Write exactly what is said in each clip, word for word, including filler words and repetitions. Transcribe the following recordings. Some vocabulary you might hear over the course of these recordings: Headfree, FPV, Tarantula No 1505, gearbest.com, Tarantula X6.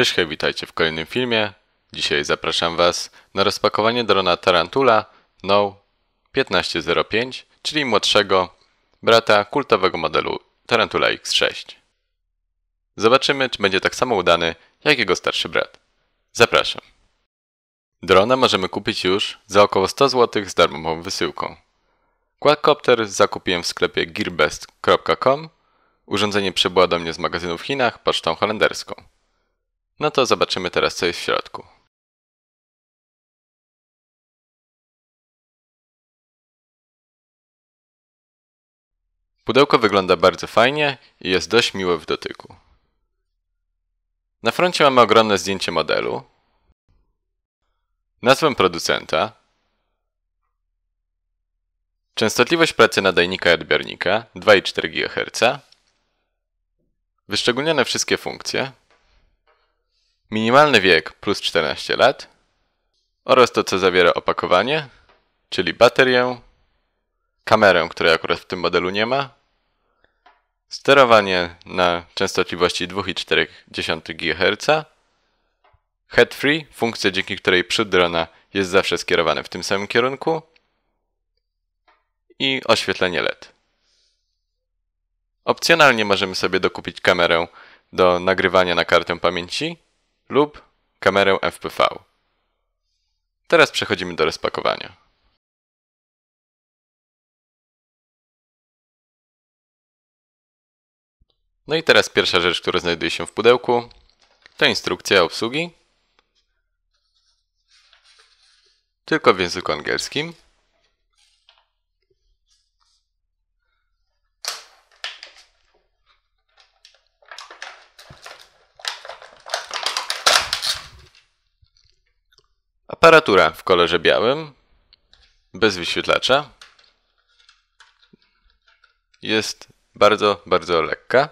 Cześć, hej, witajcie w kolejnym filmie. Dzisiaj zapraszam Was na rozpakowanie drona Tarantula No tysiąc pięćset pięć, czyli młodszego brata kultowego modelu Tarantula X sześć. Zobaczymy, czy będzie tak samo udany jak jego starszy brat. Zapraszam. Drona możemy kupić już za około sto złotych z darmową wysyłką. Quadcopter zakupiłem w sklepie gearbest kropka com. Urządzenie przybyło do mnie z magazynu w Chinach pocztą holenderską. No to zobaczymy teraz, co jest w środku. Pudełko wygląda bardzo fajnie i jest dość miłe w dotyku. Na froncie mamy ogromne zdjęcie modelu, nazwę producenta, częstotliwość pracy nadajnika i odbiornika dwa i cztery gigaherca, wyszczególnione wszystkie funkcje, minimalny wiek plus czternaście lat oraz to, co zawiera opakowanie, czyli baterię, kamerę, której akurat w tym modelu nie ma, sterowanie na częstotliwości dwa i cztery dziesiąte gigaherca, Headfree, funkcja, dzięki której przód drona jest zawsze skierowany w tym samym kierunku i oświetlenie L E D. Opcjonalnie możemy sobie dokupić kamerę do nagrywania na kartę pamięci lub kamerę F P V. Teraz przechodzimy do rozpakowania. No i teraz pierwsza rzecz, która znajduje się w pudełku, to instrukcja obsługi, tylko w języku angielskim. Aparatura w kolorze białym, bez wyświetlacza. Jest bardzo, bardzo lekka.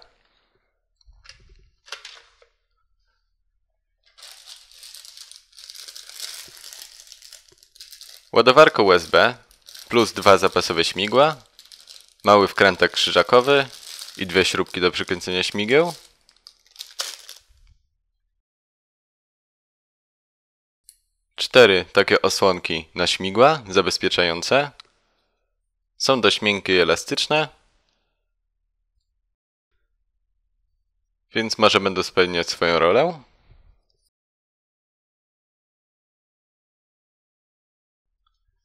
Ładowarka U S B plus dwa zapasowe śmigła, mały wkrętek krzyżakowy i dwie śrubki do przykręcenia śmigieł. Cztery takie osłonki na śmigła zabezpieczające. Są dość miękkie i elastyczne, więc może będą spełniać swoją rolę.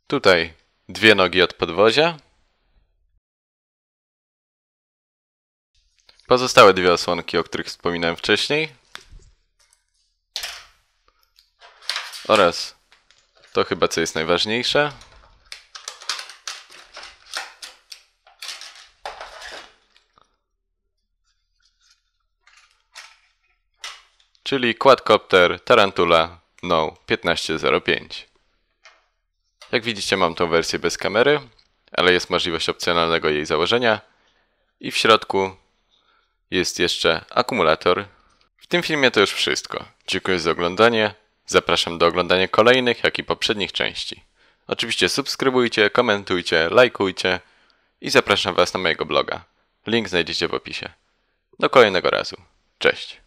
Tutaj dwie nogi od podwozia. Pozostałe dwie osłonki, o których wspominałem wcześniej. Oraz to chyba, co jest najważniejsze. Czyli quadcopter Tarantula No tysiąc pięćset pięć. Jak widzicie, mam tą wersję bez kamery, ale jest możliwość opcjonalnego jej założenia. I w środku jest jeszcze akumulator. W tym filmie to już wszystko. Dziękuję za oglądanie. Zapraszam do oglądania kolejnych, jak i poprzednich części. Oczywiście subskrybujcie, komentujcie, lajkujcie i zapraszam Was na mojego bloga. Link znajdziecie w opisie. Do kolejnego razu. Cześć!